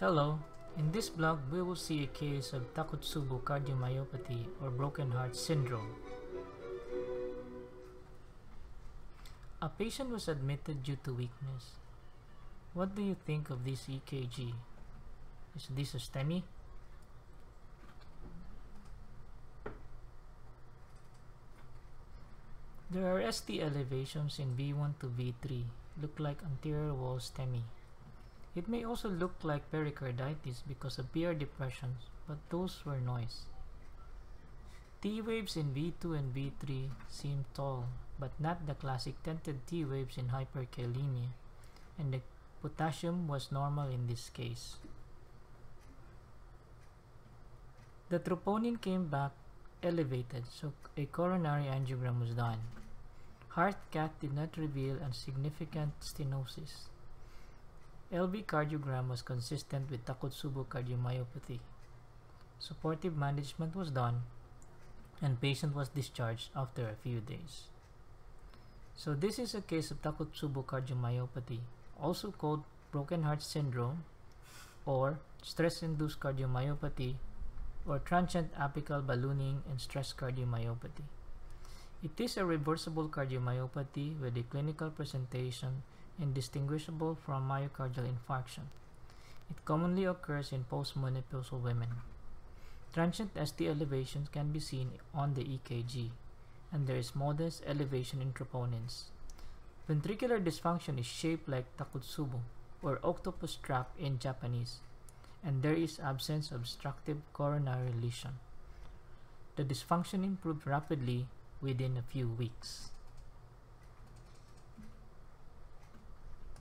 Hello, in this blog we will see a case of Takotsubo cardiomyopathy or broken heart syndrome. A patient was admitted due to weakness. What do you think of this EKG? Is this a STEMI? There are ST elevations in V1 to V3, look like anterior wall STEMI. It may also look like pericarditis because of PR depressions, but those were noise. T waves in V2 and V3 seem tall, but not the classic tented T waves in hyperkalemia, and the potassium was normal in this case. The troponin came back elevated, so a coronary angiogram was done. Heart cath did not reveal a significant stenosis. LV cardiogram was consistent with Takotsubo cardiomyopathy. Supportive management was done and patient was discharged after a few days. So this is a case of Takotsubo cardiomyopathy, also called broken heart syndrome or stress-induced cardiomyopathy or transient apical ballooning and stress cardiomyopathy. It is a reversible cardiomyopathy with a clinical presentation indistinguishable from myocardial infarction. It commonly occurs in postmenopausal women. Transient ST elevations can be seen on the EKG, and there is modest elevation in troponins. Ventricular dysfunction is shaped like Takotsubo, or octopus trap in Japanese, and there is absence of obstructive coronary lesion. The dysfunction improved rapidly within a few weeks.